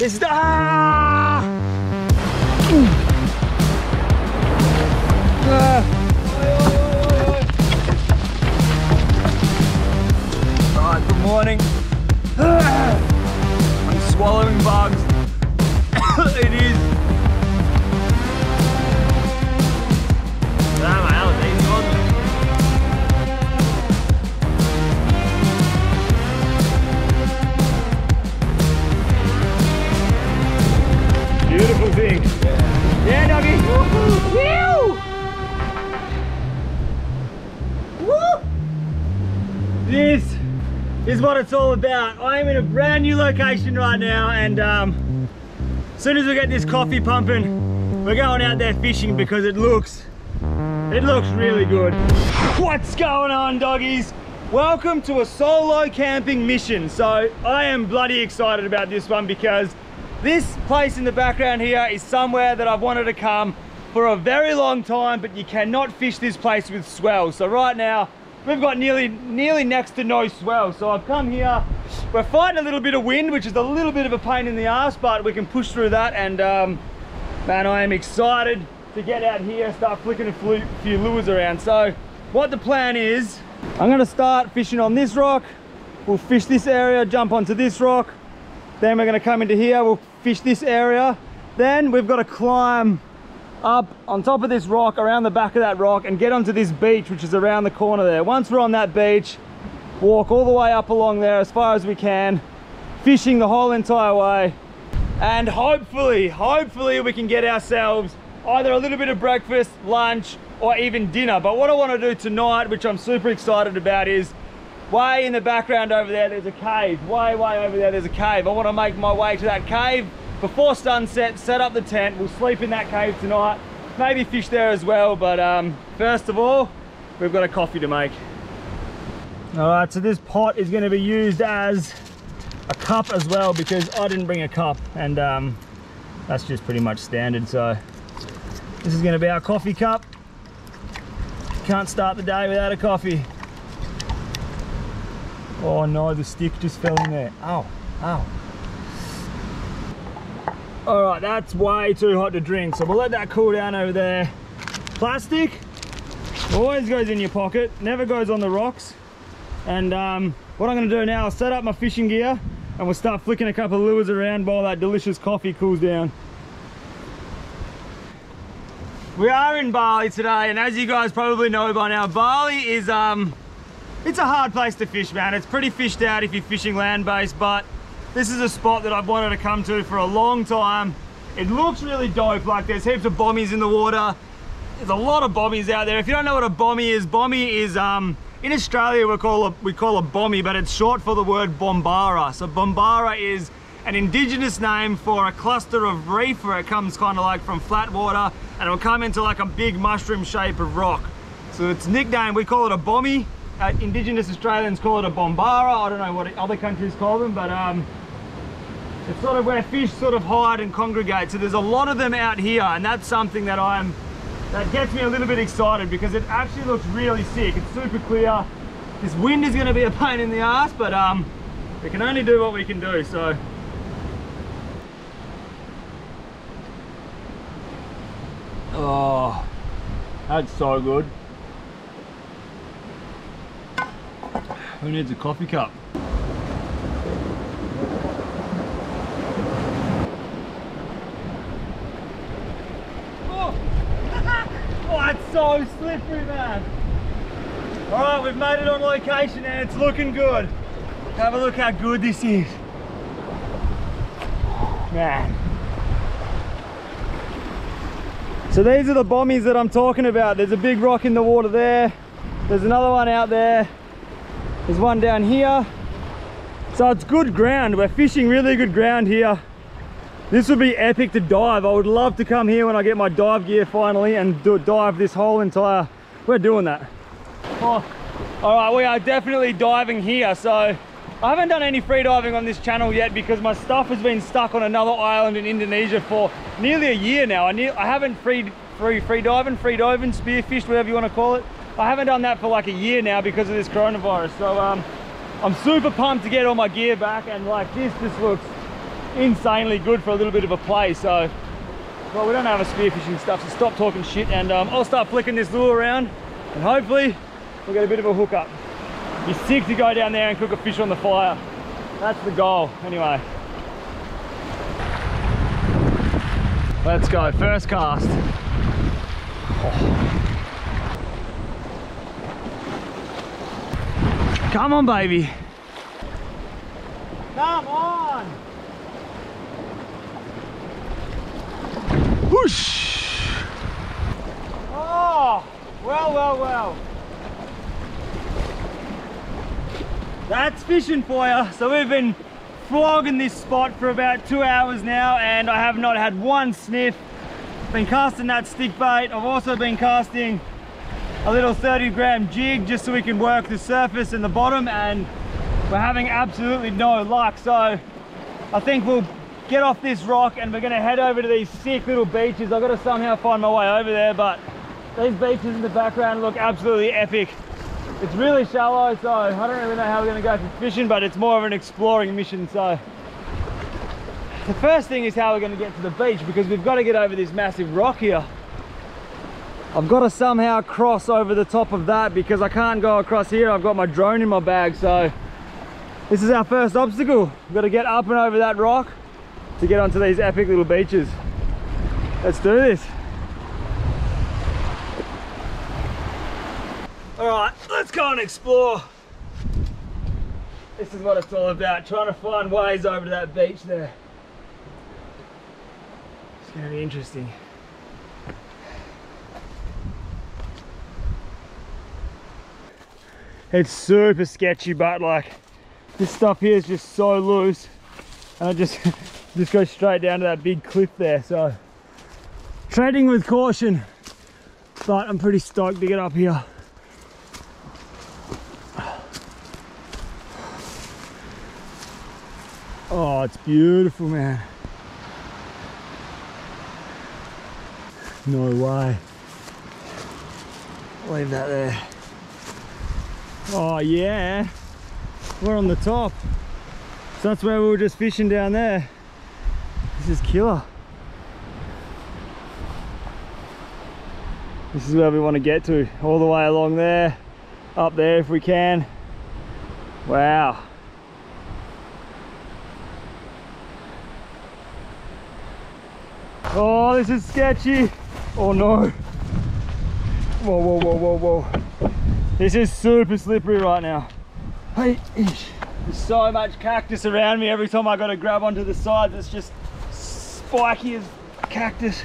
It's the... Alright, good morning. I'm swallowing bugs. It is. Damn, my allergies on me. Beautiful thing. Yeah, doggy. Woo! Woo! This is what it's all about. I am in a brand new location right now, and as soon as we get this coffee pumping, we're going out there fishing because it looks really good. What's going on, doggies? Welcome to a solo camping mission. So I am bloody excited about this one because this place in the background here is somewhere that I've wanted to come for a very long time, but you cannot fish this place with swell. So right now, we've got nearly next to no swell. So I've come here, we're fighting a little bit of wind, which is a little bit of a pain in the ass, but we can push through that. And man, I am excited to get out here and start flicking a few lures around. So what the plan is, I'm gonna start fishing on this rock. We'll fish this area, jump onto this rock. Then we're gonna come into here, we'll fish this area. Then we've gotta climb up on top of this rock, around the back of that rock, and get onto this beach, which is around the corner there. Once we're on that beach, walk all the way up along there as far as we can, fishing the whole entire way, and hopefully we can get ourselves either a little bit of breakfast, lunch, or even dinner. But what I want to do tonight, which I'm super excited about, is way in the background over there, there's a cave. Way over there, there's a cave. I want to make my way to that cave before sunset, set up the tent. We'll sleep in that cave tonight, maybe fish there as well. But first of all, we've got a coffee to make. All right, so this pot is going to be used as a cup as well, because I didn't bring a cup, and that's just pretty much standard. So this is going to be our coffee cup. Can't start the day without a coffee. Oh no, the stick just fell in there. Ow, ow. All right, that's way too hot to drink, so we'll let that cool down over there. Plastic always goes in your pocket, never goes on the rocks. And what I'm gonna do now, I'll set up my fishing gear and we'll start flicking a couple of lures around while that delicious coffee cools down. We are in Bali today, and as you guys probably know by now, Bali is, it's a hard place to fish, man. It's pretty fished out if you're fishing land-based, but this is a spot that I've wanted to come to for a long time. It looks really dope. Like, there's heaps of bommies in the water. There's a lot of bommies out there. If you don't know what a bommie is in Australia we call a bommie, but it's short for the word bombara. So bombara is an indigenous name for a cluster of reef, where it comes kind of like from flat water and it'll come into like a big mushroom shape of rock. So it's nicknamed, we call it a bommie. Indigenous Australians call it a bombara. I don't know what other countries call them, but it's sort of where fish sort of hide and congregate. So there's a lot of them out here, and that's something that gets me a little bit excited, because it actually looks really sick. It's super clear. This wind is going to be a pain in the ass, but we can only do what we can do. So oh, that's so good. Who needs a coffee cup? Oh, oh, it's so slippery, man. All right, we've made it on location and it's looking good. Have a look how good this is. Man. So these are the bommies that I'm talking about. There's a big rock in the water there. There's another one out there. There's one down here. So it's good ground. We're fishing really good ground here. This would be epic to dive. I would love to come here when I get my dive gear finally and dive this whole entire... We're doing that. Oh, all right, we are definitely diving here. So I haven't done any free diving on this channel yet because my stuff has been stuck on another island in Indonesia for nearly a year now. I haven't free diving, spearfished, whatever you want to call it. I haven't done that for like a year now because of this coronavirus. So I'm super pumped to get all my gear back, and like this looks insanely good for a little bit of a play. So, well, we don't have a spearfishing stuff, so stop talking shit, and I'll start flicking this lure around, and hopefully we'll get a bit of a hookup. Be sick to go down there and cook a fish on the fire. That's the goal, anyway. Let's go, first cast. Oh. Come on, baby. Come on! Whoosh! Oh! Well, well, well. That's fishing for you. So we've been flogging this spot for about 2 hours now, and I have not had one sniff. Been casting that stick bait. I've also been casting a little 30-gram jig just so we can work the surface and the bottom, and we're having absolutely no luck. So I think we'll get off this rock and we're gonna head over to these sick little beaches. I've got to somehow find my way over there, but these beaches in the background look absolutely epic. It's really shallow, so I don't really know how we're gonna go for fishing, but it's more of an exploring mission. So the first thing is how we're gonna get to the beach, because we've got to get over this massive rock here. I've got to somehow cross over the top of that because I can't go across here. I've got my drone in my bag, so this is our first obstacle. We've got to get up and over that rock to get onto these epic little beaches. Let's do this. All right, let's go and explore. This is what it's all about, trying to find ways over to that beach there. It's gonna be interesting. It's super sketchy, but like, this stuff here is just so loose, and it just goes straight down to that big cliff there. So treading with caution, but I'm pretty stoked to get up here. Oh, it's beautiful, man. No way. Leave that there. Oh yeah. We're on the top, so that's where we were just fishing down there. This is killer. This is where we want to get to, all the way along there, up there if we can. Wow. Oh, this is sketchy. Oh no. Whoa, whoa, whoa, whoa, whoa. This is super slippery right now. Hey, there's so much cactus around me. Every time I gotta grab onto the sides, it's just spiky as cactus.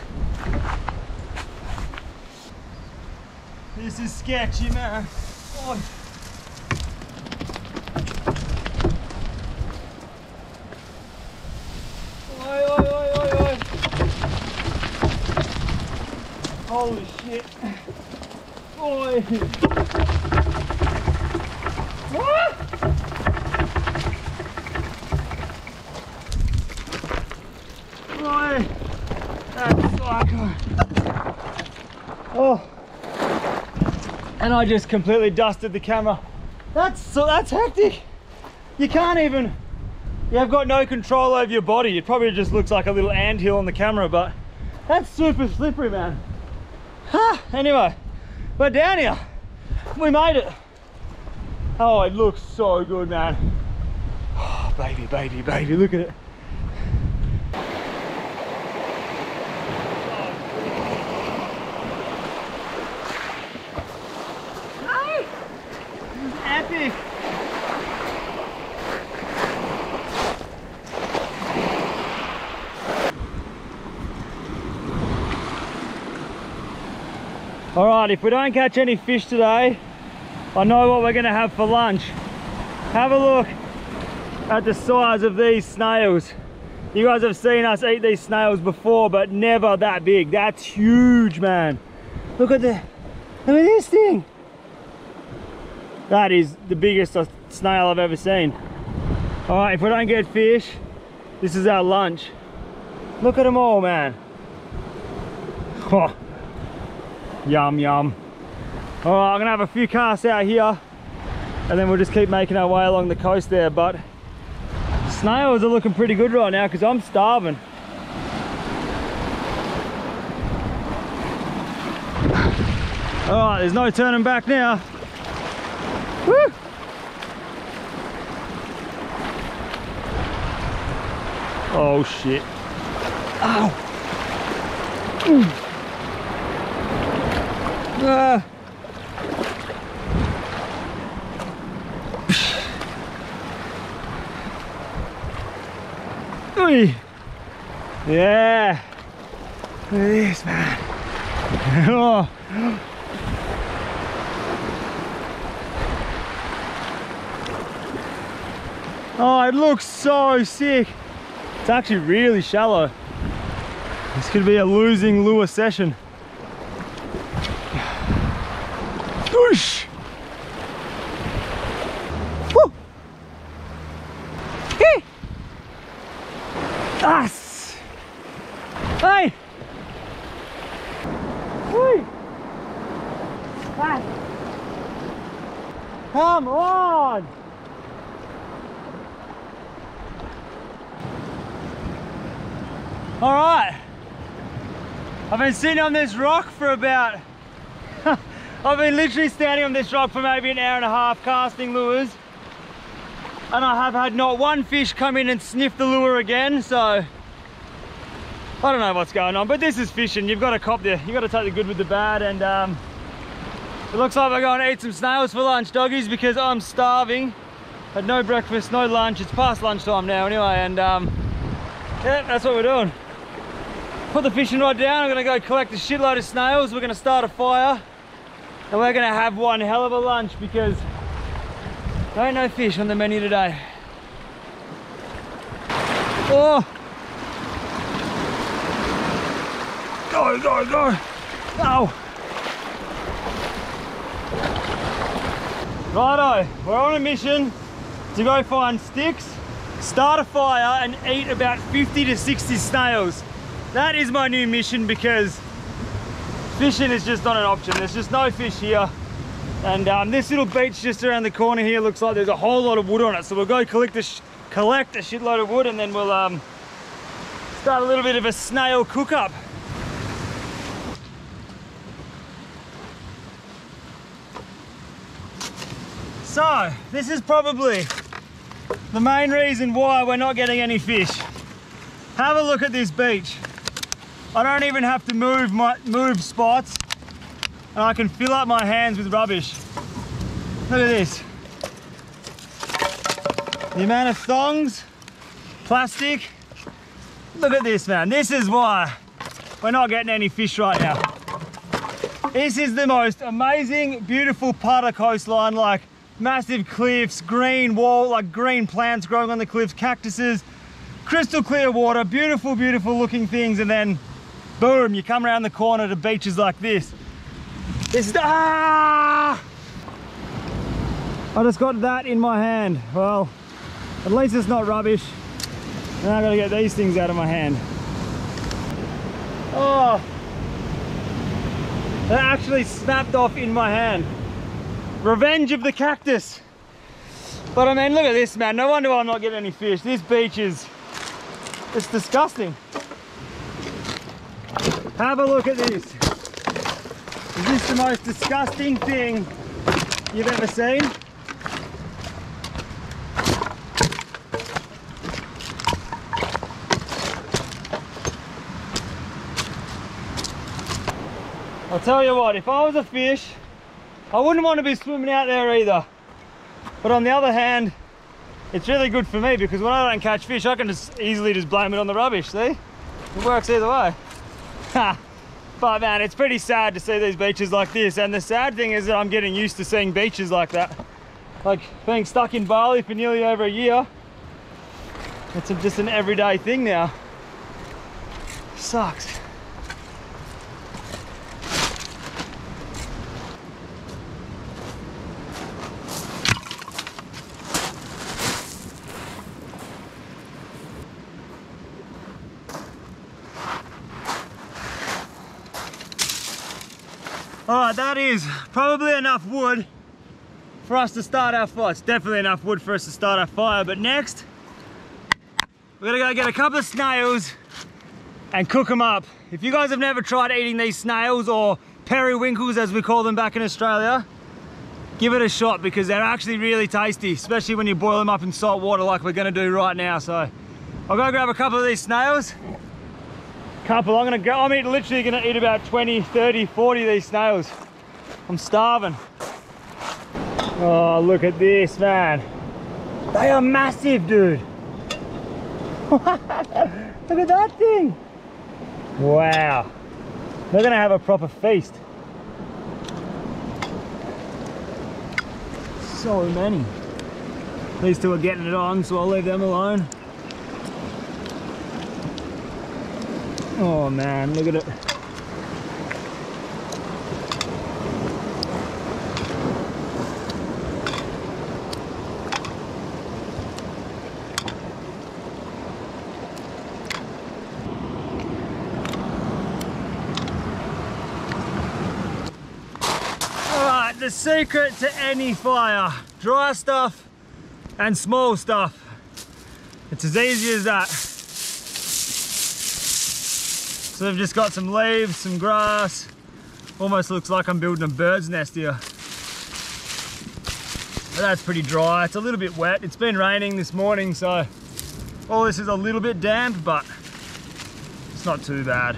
This is sketchy, man. Oh. Oi, oi, oi, oi, oi. Holy shit. Oi. What? Boy, that's psycho. Oh, and I just completely dusted the camera. That's hectic. You can't even. You've got no control over your body. It probably just looks like a little anthill on the camera, but that's super slippery, man. Huh? Anyway, we're down here. We made it. Oh, it looks so good, man. Oh, baby, baby, baby, look at it. Hey! This is epic. All right, if we don't catch any fish today, I know what we're gonna have for lunch. Have a look at the size of these snails. You guys have seen us eat these snails before, but never that big. That's huge, man. Look at this thing. That is the biggest snail I've ever seen. All right, if we don't get fish, this is our lunch. Look at them all, man. Oh, yum, yum. All right, I'm gonna have a few casts out here, and then we'll just keep making our way along the coast there, but Snails are looking pretty good right now because I'm starving. All right, there's no turning back now. Woo! Oh shit. Ow. Ah. Yeah. Look at this, man. Oh. Oh, it looks so sick. It's actually really shallow. This could be a losing lure session. Whoosh! Woo! Hey! Us! Hey! Woo! Come on! All right, I've been sitting on this rock for about, I've been literally standing on this rock for maybe an hour and a half casting lures, and I have had not one fish come in and sniff the lure again, so I don't know what's going on, but this is fishing. You've got to cop there, you've got to take the good with the bad, and it looks like we're going to eat some snails for lunch, doggies, because I'm starving. Had no breakfast, no lunch, it's past lunchtime now anyway, and yeah, that's what we're doing. Put the fishing rod down, I'm gonna go collect a shitload of snails, we're gonna start a fire, and we're gonna have one hell of a lunch because there ain't no fish on the menu today. Oh! Go, go, go! Ow! Righto, we're on a mission to go find sticks, start a fire, and eat about 50 to 60 snails. That is my new mission because fishing is just not an option. There's just no fish here. And this little beach just around the corner here looks like there's a whole lot of wood on it. So we'll go collect a shitload of wood, and then we'll start a little bit of a snail cook-up. So this is probably the main reason why we're not getting any fish. Have a look at this beach. I don't even have to move spots, and I can fill up my hands with rubbish. Look at this. The amount of thongs, plastic. Look at this, man. This is why we're not getting any fish right now. This is the most amazing, beautiful part of coastline, like massive cliffs, green wall, like green plants growing on the cliffs, cactuses, crystal clear water, beautiful, beautiful looking things, and then boom, you come around the corner to beaches like this. This is, ah! I just got that in my hand. Well, at least it's not rubbish. Now I gotta get these things out of my hand. Oh, that actually snapped off in my hand. Revenge of the cactus. But I mean, look at this, man. No wonder I'm not getting any fish. This beach is, it's disgusting. Have a look at this. Is this the most disgusting thing you've ever seen? I'll tell you what, if I was a fish, I wouldn't want to be swimming out there either. But on the other hand, it's really good for me because when I don't catch fish, I can just easily just blame it on the rubbish, see? It works either way. But man, it's pretty sad to see these beaches like this. And the sad thing is that I'm getting used to seeing beaches like that. Like being stuck in Bali for nearly over a year. It's just an everyday thing now. Sucks. Alright, that is probably enough wood for us to start our fire. It's definitely enough wood for us to start our fire, but next We're gonna go get a couple of snails and cook them up. If you guys have never tried eating these snails, or periwinkles as we call them back in Australia, give it a shot because they're actually really tasty, especially when you boil them up in salt water like we're gonna do right now. So I'll go grab a couple of these snails. I'm literally gonna eat about 20, 30, 40 of these snails. I'm starving. Oh, look at this, man. They are massive, dude. Look at that thing. Wow. They're gonna have a proper feast. So many. These two are getting it on, so I'll leave them alone. Oh man, look at it. The secret to any fire: dry stuff and small stuff. It's as easy as that. So we've just got some leaves, some grass. Almost looks like I'm building a bird's nest here. But that's pretty dry. It's a little bit wet. It's been raining this morning, so all this is a little bit damp, but it's not too bad.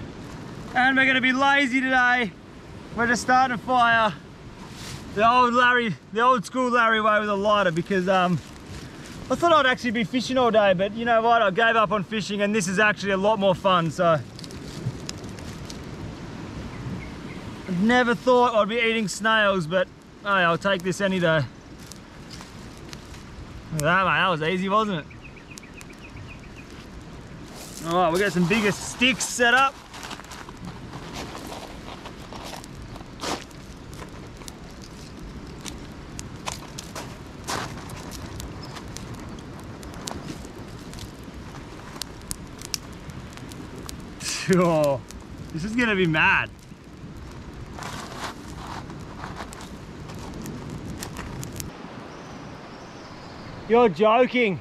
And we're gonna be lazy today. We're just starting a fire. The old school Larry way with a lighter, because I thought I'd actually be fishing all day, but you know what, I gave up on fishing and this is actually a lot more fun, so. I never thought I'd be eating snails, but hey, I'll take this any day. Look at that, mate, that was easy, wasn't it? All right, we've got some bigger sticks set up. Oh, this is gonna be mad. You're joking.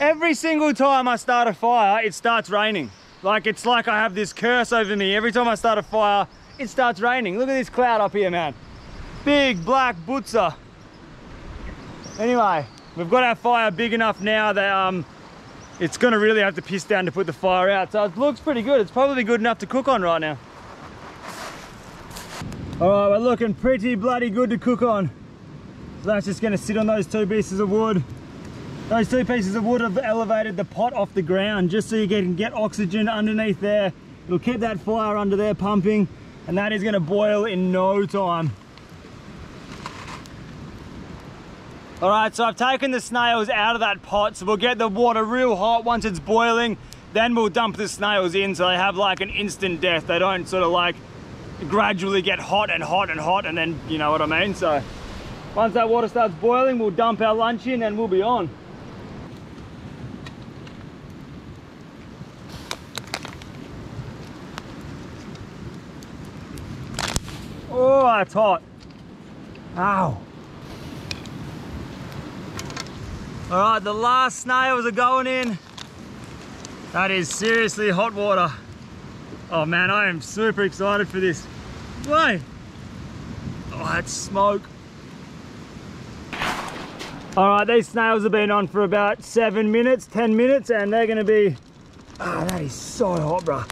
Every single time I start a fire, it starts raining. Like, it's like I have this curse over me. Every time I start a fire, it starts raining. Look at this cloud up here, man. Big black butzer. Anyway, we've got our fire big enough now that it's gonna really have to piss down to put the fire out. So it looks pretty good. It's probably good enough to cook on right now. All right, we're looking pretty bloody good to cook on. So that's just gonna sit on those two pieces of wood. Those two pieces of wood have elevated the pot off the ground just so you can get oxygen underneath there. It'll keep that fire under there pumping, and that is gonna boil in no time. All right, so I've taken the snails out of that pot, so we'll get the water real hot once it's boiling, then we'll dump the snails in so they have like an instant death. They don't sort of like gradually get hot and hot and hot, and then, you know what I mean? So once that water starts boiling, we'll dump our lunch in and we'll be on. Oh, that's hot. Ow. All right, the last snails are going in. That is seriously hot water. Oh man, I am super excited for this. Whoa. Oh, that's smoke. All right, these snails have been on for about 7 minutes, 10 minutes, and they're gonna be, oh, that is so hot, bro.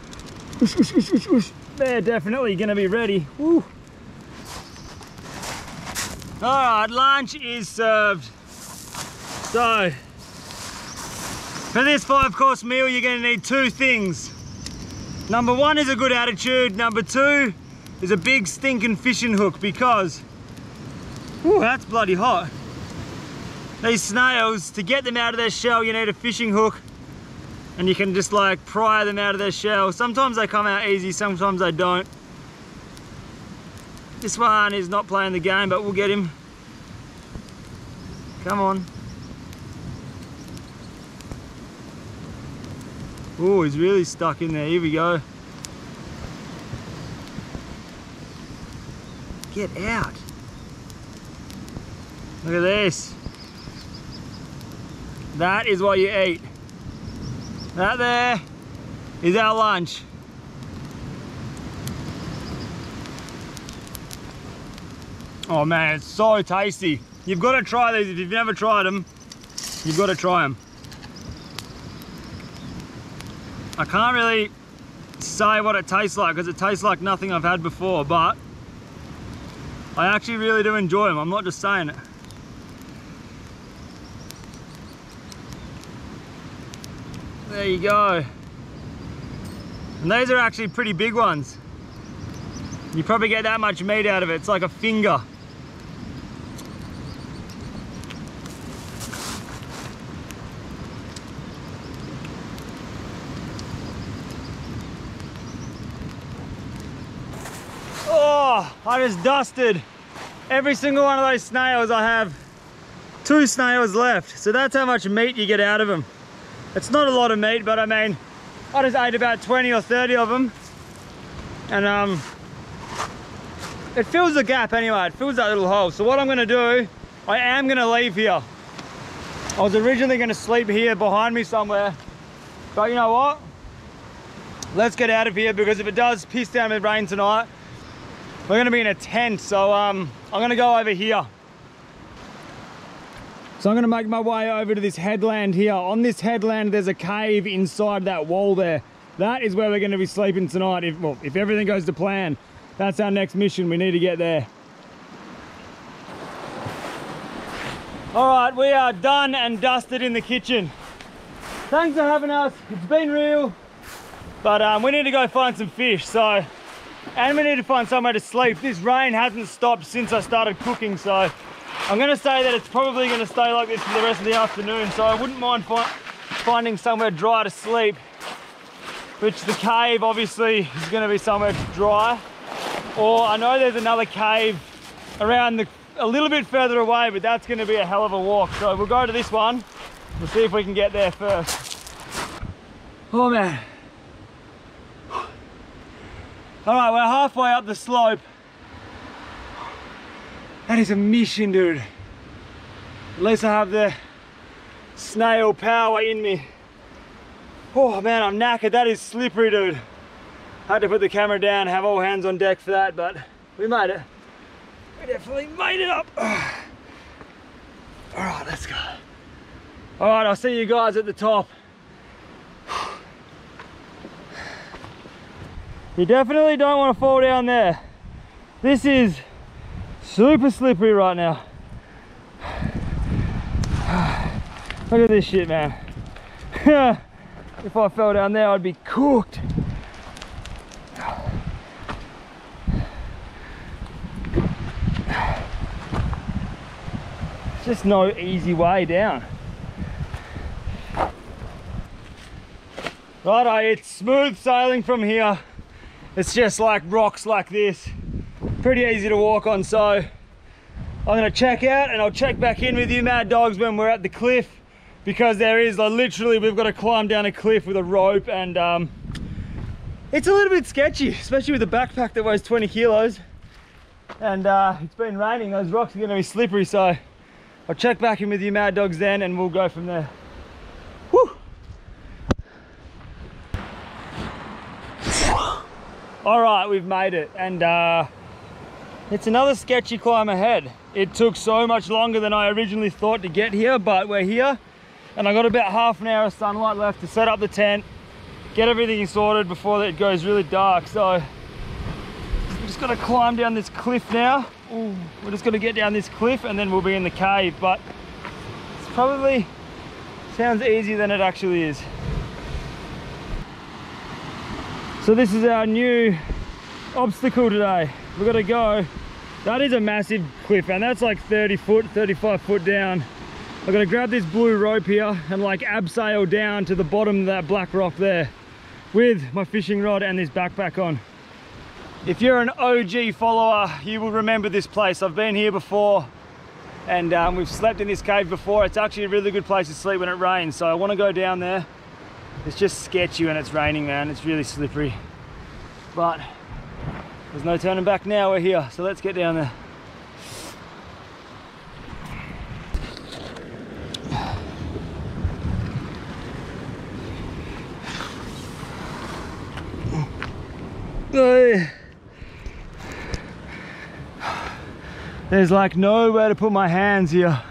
They're definitely gonna be ready. Woo. All right, lunch is served. So, for this 5-course meal, you're gonna need 2 things. Number 1 is a good attitude. Number 2 is a big stinking fishing hook, because, ooh, that's bloody hot. These snails, to get them out of their shell, you need a fishing hook, and you can just like pry them out of their shell. Sometimes they come out easy, sometimes they don't. This one is not playing the game, but we'll get him. Come on. Oh, he's really stuck in there. Here we go. Get out. Look at this. That is what you eat. That there is our lunch. Oh man, it's so tasty. You've got to try these. If you've never tried them, you've got to try them. I can't really say what it tastes like because it tastes like nothing I've had before, but I actually really do enjoy them. I'm not just saying it. There you go. And these are actually pretty big ones. You probably get that much meat out of it. It's like a finger. Oh, I just dusted every single one of those snails. I have 2 snails left. So that's how much meat you get out of them. It's not a lot of meat, but I mean, I just ate about 20 or 30 of them. And it fills the gap anyway, it fills that little hole. So what I'm gonna do, I am gonna leave here. I was originally gonna sleep here behind me somewhere, but you know what? Let's get out of here because if it does piss down with rain tonight, we're gonna be in a tent. So I'm gonna go over here. So I'm gonna make my way over to this headland here. On this headland, there's a cave inside that wall there. That is where we're gonna be sleeping tonight, if everything goes to plan. That's our next mission, we need to get there. All right, we are done and dusted in the kitchen. Thanks for having us, it's been real. But we need to go find some fish, so, and we need to find somewhere to sleep. This rain hasn't stopped since I started cooking, so I'm gonna say that it's probably gonna stay like this for the rest of the afternoon, so I wouldn't mind finding somewhere dry to sleep, which the cave obviously is gonna be somewhere dry. Or I know there's another cave around a little bit further away, but that's gonna be a hell of a walk. So we'll go to this one. We'll see if we can get there first. Oh man. All right, we're halfway up the slope. That is a mission, dude. At least I have the snail power in me. Oh man, I'm knackered. That is slippery, dude. I had to put the camera down, have all hands on deck for that, but we made it. We definitely made it up. All right, let's go. All right, I'll see you guys at the top. You definitely don't want to fall down there. This is super slippery right now. Look at this shit, man. If I fell down there, I'd be cooked. Just no easy way down. Righto, it's smooth sailing from here. It's just like rocks like this. Pretty easy to walk on, so I'm gonna check out and I'll check back in with you mad dogs when we're at the cliff, because there is, like, literally we've got to climb down a cliff with a rope, and it's a little bit sketchy, especially with a backpack that weighs 20 kilos. And it's been raining, those rocks are gonna be slippery, so I'll check back in with you mad dogs then and we'll go from there. Woo. All right, we've made it. And it's another sketchy climb ahead. It took so much longer than I originally thought to get here, but we're here. And I got about half an hour of sunlight left to set up the tent, get everything sorted before it goes really dark. So I'm just gonna climb down this cliff now. Ooh, we're just gonna get down this cliff and then we'll be in the cave, but it's probably sounds easier than it actually is. So this is our new obstacle today. We've got to go. That is a massive cliff, and that's like 30 foot, 35 foot down. I'm gonna grab this blue rope here and like abseil down to the bottom of that black rock there with my fishing rod and this backpack on. If you're an OG follower, you will remember this place. I've been here before, and we've slept in this cave before. It's actually a really good place to sleep when it rains, so I want to go down there. It's just sketchy when it's raining, man. It's really slippery. But there's no turning back now, we're here. So let's get down there. There's like nowhere to put my hands here.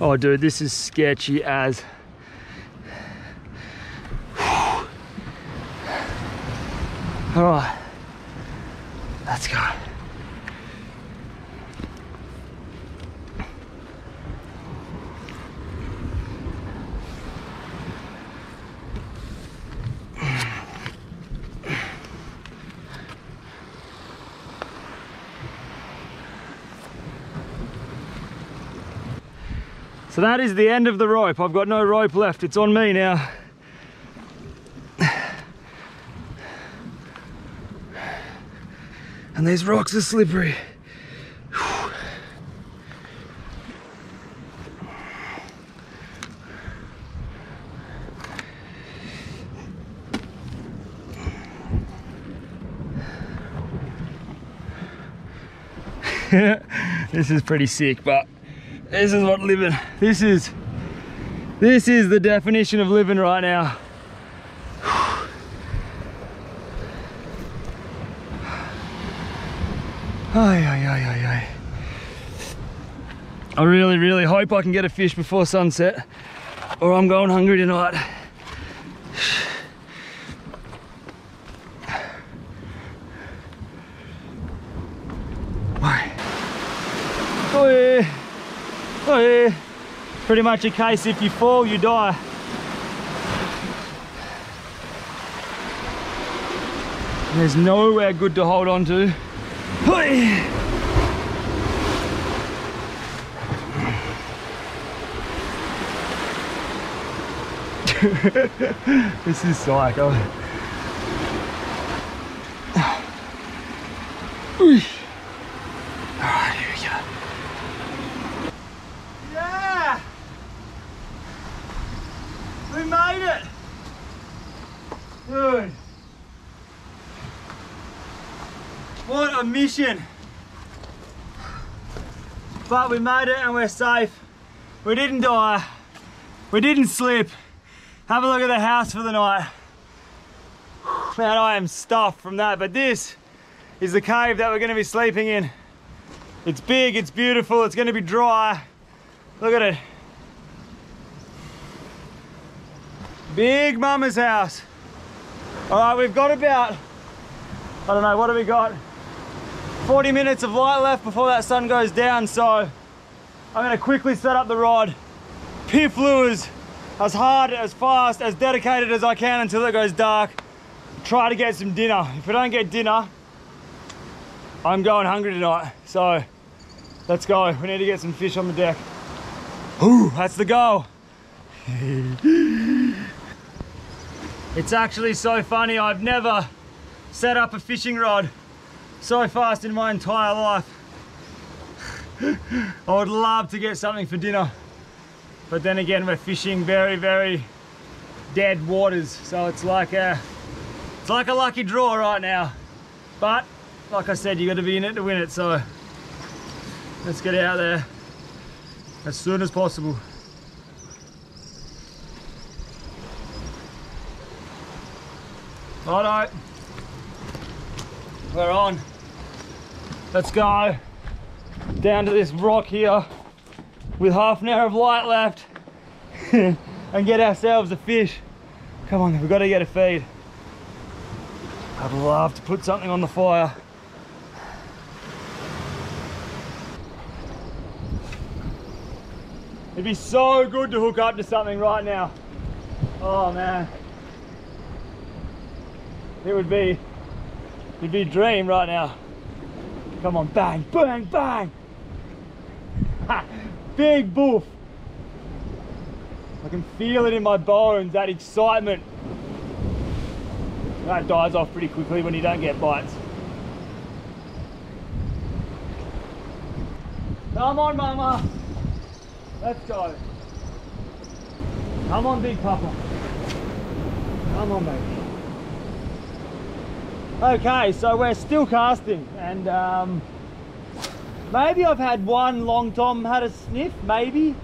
Oh dude, this is sketchy as. All right, let's go. So that is the end of the rope. I've got no rope left. It's on me now. And these rocks are slippery. This is pretty sick, but this is what living, this is the definition of living right now. I really, really hope I can get a fish before sunset or I'm going hungry tonight. Pretty much a case, if you fall, you die. There's nowhere good to hold on to. This is psycho. Mission, but we made it and we're safe. We didn't die, we didn't slip. Have a look at the house for the night. Man, I am stuffed from that, but this is the cave that we're going to be sleeping in. It's big, it's beautiful, it's going to be dry. Look at it. Big mama's house. All right, we've got about, I don't know, what have we got? 40 minutes of light left before that sun goes down, so I'm gonna quickly set up the rod, piff lures as hard, as fast, as dedicated as I can until it goes dark, try to get some dinner. If I don't get dinner, I'm going hungry tonight, so let's go. We need to get some fish on the deck. Ooh, that's the goal. It's actually so funny, I've never set up a fishing rod so fast in my entire life. I would love to get something for dinner, but then again, we're fishing very, very dead waters, so it's like a lucky draw right now. But like I said, you got to be in it to win it. So let's get out there as soon as possible. Righto, we're on. Let's go down to this rock here with half an hour of light left and get ourselves a fish. Come on, we've got to get a feed. I'd love to put something on the fire. It'd be so good to hook up to something right now. Oh man, it would be, it'd be a dream right now. Come on, bang, bang, bang. Ha, big boof. I can feel it in my bones, that excitement. That dies off pretty quickly when you don't get bites. Come on, mama. Let's go. Come on, big papa. Come on, baby. Okay, so we're still casting, and maybe I've had one long tom had a sniff, maybe.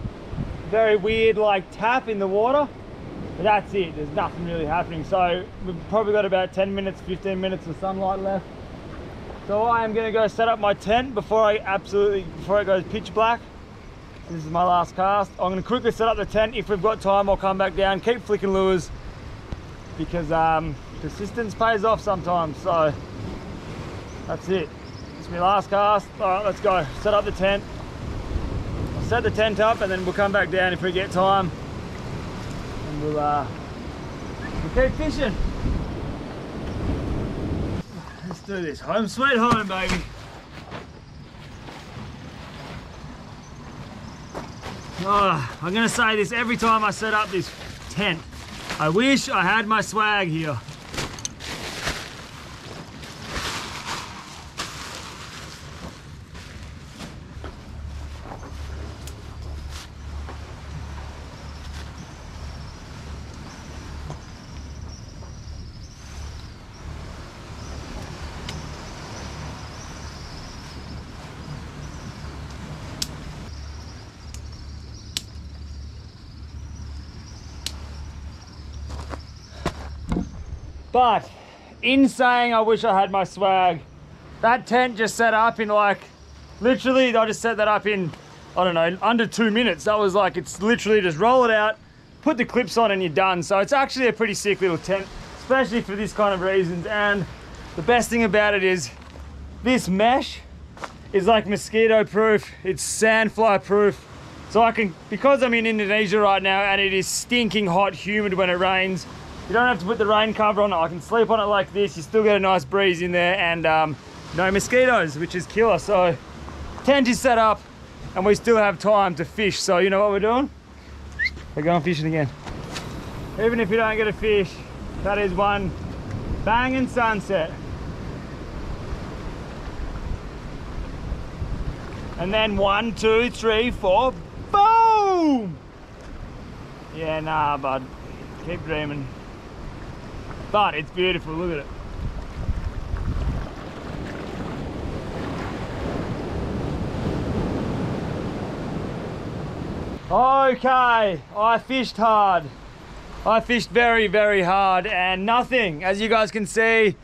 Very weird, like, tap in the water. But that's it, there's nothing really happening. So we've probably got about 10 minutes, 15 minutes of sunlight left. So I am gonna go set up my tent before it goes pitch black. This is my last cast. I'm gonna quickly set up the tent. If we've got time, I'll come back down, keep flicking lures, because persistence pays off sometimes. So that's it. It's my last cast. All right, let's go. Set up the tent. I'll set the tent up, and then we'll come back down if we get time, and we'll keep fishing. Let's do this. Home sweet home, baby. Oh, I'm gonna say this every time I set up this tent. I wish I had my swag here. But in saying I wish I had my swag, that tent just set up in like, literally I just set that up in, I don't know, under 2 minutes. That was like, it's literally just roll it out, put the clips on, and you're done. So it's actually a pretty sick little tent, especially for this kind of reasons. And the best thing about it is this mesh is like mosquito proof, it's sandfly proof. So I can, because I'm in Indonesia right now and it is stinking hot, humid when it rains, you don't have to put the rain cover on it. I can sleep on it like this. You still get a nice breeze in there, and no mosquitoes, which is killer. So tent is set up and we still have time to fish. So you know what we're doing? We're going fishing again. Even if you don't get a fish, that is one banging sunset. And then 1, 2, 3, 4, boom! Yeah, nah, bud. Keep dreaming. But it's beautiful, look at it. Okay, I fished hard. I fished very, very hard and nothing. As you guys can see,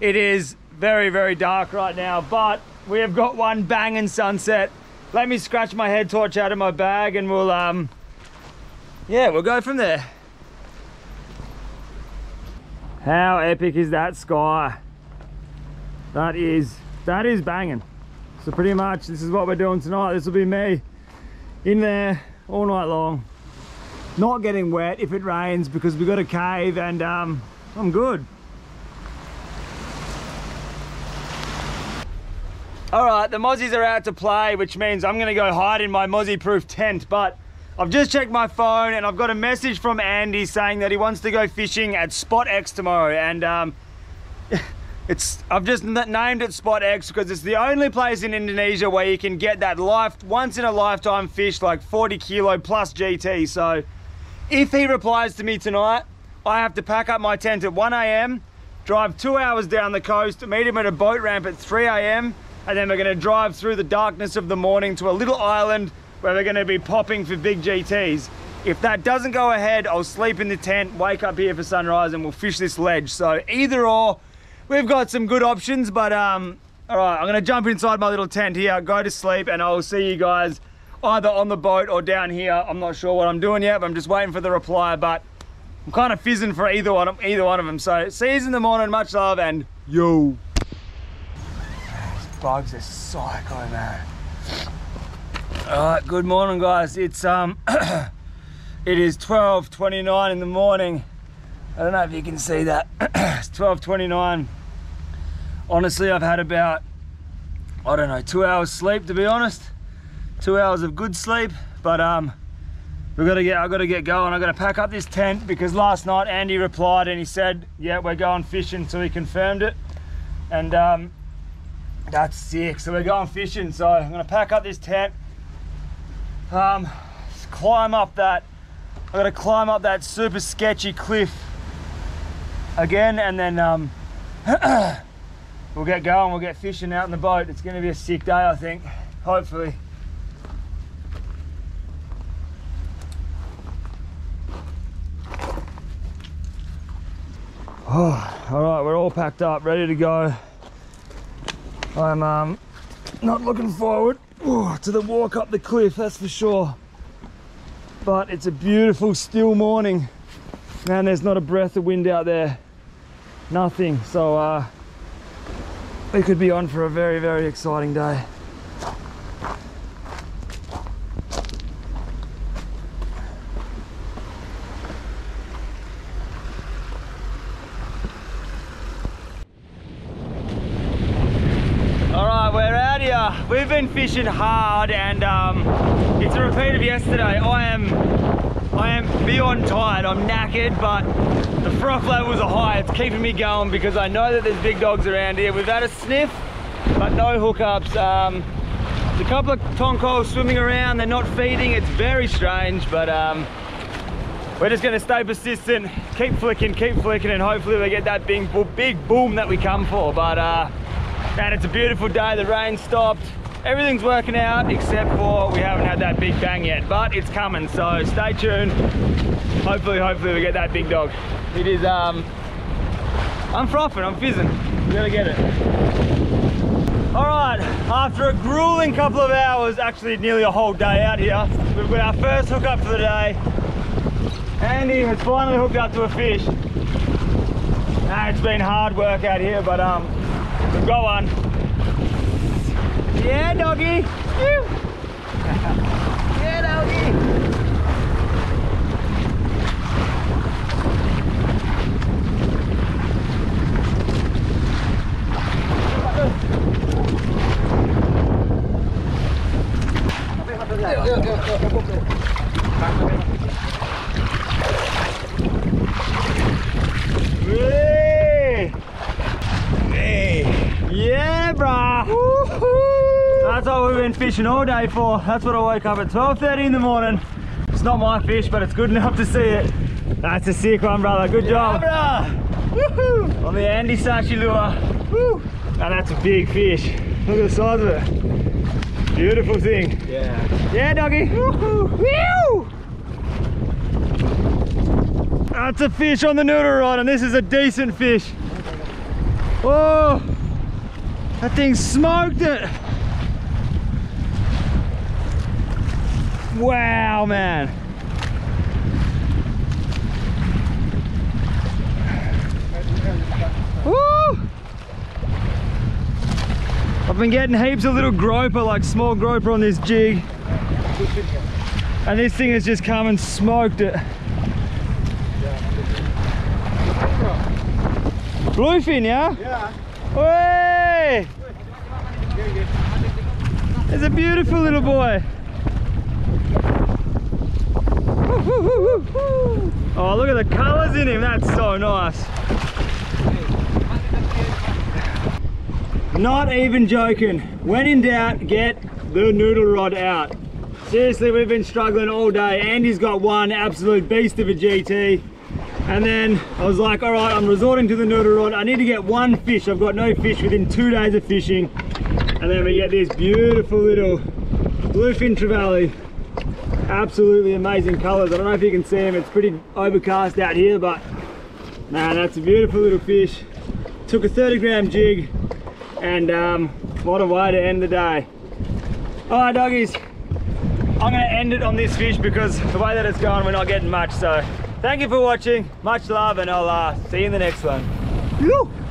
it is very, very dark right now, but we have got one banging sunset. Let me scratch my head torch out of my bag and we'll, yeah, we'll go from there. How epic is that sky? That is banging. So pretty much this is what we're doing tonight. This will be me in there all night long. Not getting wet if it rains because we've got a cave, and I'm good. All right, the mozzies are out to play, which means I'm gonna go hide in my mozzie proof tent, but I've just checked my phone and I've got a message from Andy saying that he wants to go fishing at Spot X tomorrow, and I've just named it Spot X because it's the only place in Indonesia where you can get that once in a lifetime fish, like 40 kilo plus GT. So if he replies to me tonight, I have to pack up my tent at 1 AM, drive 2 hours down the coast, meet him at a boat ramp at 3 AM, and then we're gonna drive through the darkness of the morning to a little island where they're gonna be popping for big GTs. If that doesn't go ahead, I'll sleep in the tent, wake up here for sunrise, and we'll fish this ledge. So either or, we've got some good options, but all right, I'm gonna jump inside my little tent here, go to sleep, and I'll see you guys either on the boat or down here. I'm not sure what I'm doing yet, but I'm just waiting for the reply, but I'm kind of fizzing for either one of them. So see you in the morning, much love, and yo. These bugs are psycho, man. Alright, good morning guys. It's it is 12:29 in the morning. I don't know if you can see that. It's 12:29. Honestly, I've had about, I don't know, 2 hours sleep, to be honest. 2 hours of good sleep, but I've got to get going. I've got to pack up this tent because last night Andy replied and he said, yeah, we're going fishing, so he confirmed it. And that's sick. So we're going fishing, so I'm gonna pack up this tent. I gotta climb up that super sketchy cliff again, and then we'll get going, we'll get fishing out in the boat. It's going to be a sick day, I think, hopefully. Oh, all right, we're all packed up, ready to go. I'm not looking forward to the walk up the cliff, that's for sure. But it's a beautiful still morning. Man, there's not a breath of wind out there. Nothing. So we could be on for a very, very exciting day. We've been fishing hard, and it's a repeat of yesterday. I am beyond tired. I'm knackered, but the froth levels are high. It's keeping me going because I know that there's big dogs around here. We've had a sniff, but no hookups. There's a couple of tonko swimming around. They're not feeding. It's very strange, but we're just going to stay persistent, keep flicking, and hopefully we get that big boom that we come for. But man, it's a beautiful day. The rain stopped. Everything's working out except for we haven't had that big bang yet, but it's coming, so stay tuned. Hopefully we get that big dog. It is, I'm frothing, I'm fizzing. We gotta get it. All right, after a grueling couple of hours, actually nearly a whole day out here, we've got our first hookup for the day. Andy has finally hooked up to a fish. Nah, it's been hard work out here, but we've got one. Yeah, doggy! Yeah, doggy! Yeah, brah! That's what we've been fishing all day for. That's what I woke up at 12:30 in the morning. It's not my fish, but it's good enough to see it. That's a sick one, brother. Good job. Woohoo! On the Andy Sachi lure. Woo! Now that's a big fish. Look at the size of it. Beautiful thing. Yeah. Yeah, doggy. Woohoo! That's a fish on the noodle rod, and this is a decent fish. Whoa! That thing smoked it. Wow, man. Woo! I've been getting heaps of little groper, like small groper on this jig. And this thing has just come and smoked it. Bluefin, yeah? Yeah. Hey! There's a beautiful little boy. Oh, look at the colours in him, that's so nice. Not even joking, when in doubt, get the noodle rod out. Seriously, we've been struggling all day. Andy's got one absolute beast of a GT. And then I was like, all right, I'm resorting to the noodle rod. I need to get one fish. I've got no fish within 2 days of fishing. And then we get this beautiful little bluefin trevally. Absolutely amazing colors. I don't know if you can see them. It's pretty overcast out here, but man, that's a beautiful little fish. Took a 30-gram jig, and what a way to end the day. All right, doggies, I'm gonna end it on this fish because the way that it's going, we're not getting much. So thank you for watching, much love, and I'll see you in the next one.